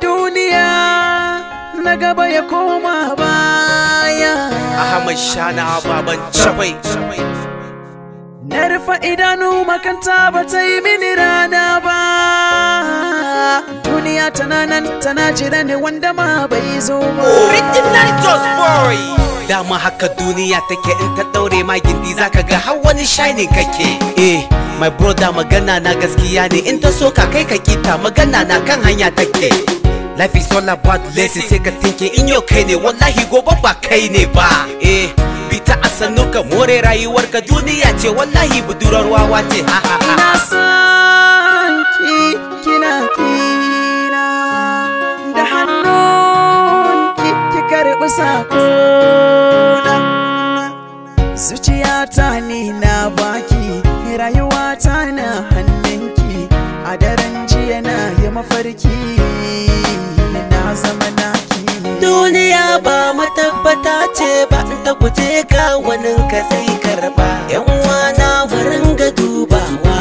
Dunia nagaba ya koma baya. Ahmad Shana baban chabai. Narfa idanu makanta batai mini rana ba. Dunia tananan tanajira ne wanda ma bai zo ba. Original Joss Boy. Dama haka duniya take in ta daure ma gindi zaka ga har wani shining kake my brother magana na gaskiya ne in ta so ka kai ka kita magana na kan hanya take life is all about lessons sai ka thinking in your kai ne wallahi gobe ba kai ne ba bita asano ka more rayuwar ka duniya ce wallahi budurar wawa ce na san ki kina kina da hannun ki ki karbi sako zuciya ta ni na baki rayuwa ta na hannunki a daren jiya na yi mafarki na zama naki duniya ba matabbata ce ba ta guje ka wani ka sai karba yan uwa na wurin ga dubawa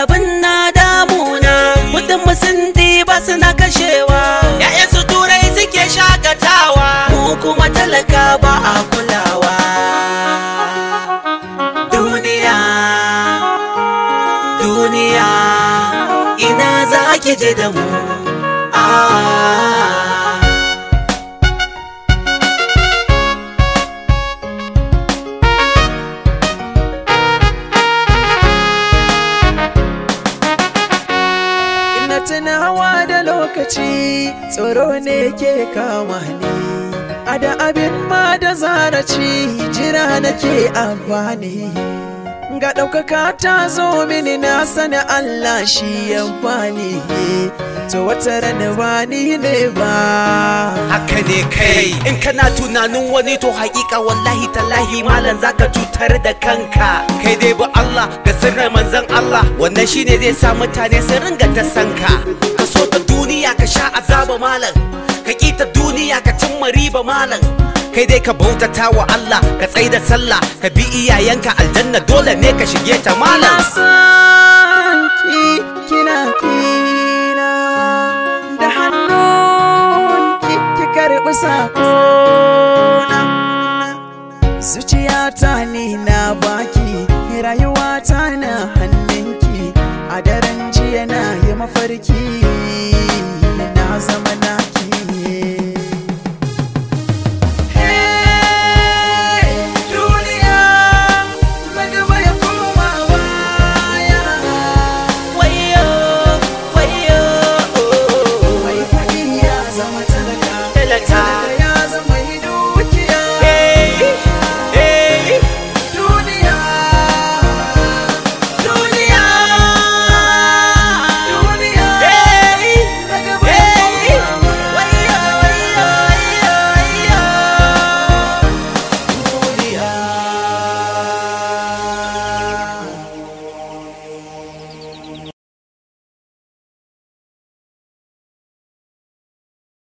abin na damuna mutum sun ba suna kashewa ya'yan su turai suke shagatawa kuma talaka ba a kulawa duniya duniya ina za ki je da mu ina tunawa da lokaci tsoro ne ke kama ni ada abin ma da zaraci jira nake amfani ga daukaka ta zo mini na sana Allah shi ya bani to wata ran bani ne ba haka ne kai in kana tunanin wani to haƙiƙa wallahi tallahi malan zaka cutar da kanka kai dai bu Allah da sirrin manzon Allah wannan shine zai sa mutane su ringa ta sanka ka so ta duniya ka sha azaba malan ka kita duniya ka cimma riba malam kai dai ka bautata wa Allah ka tsaida sallah ka bi iyayenka aljanna dole ne ka shige ta malam sanki kina kina da hannun ki karbi sako na zuciya ta ni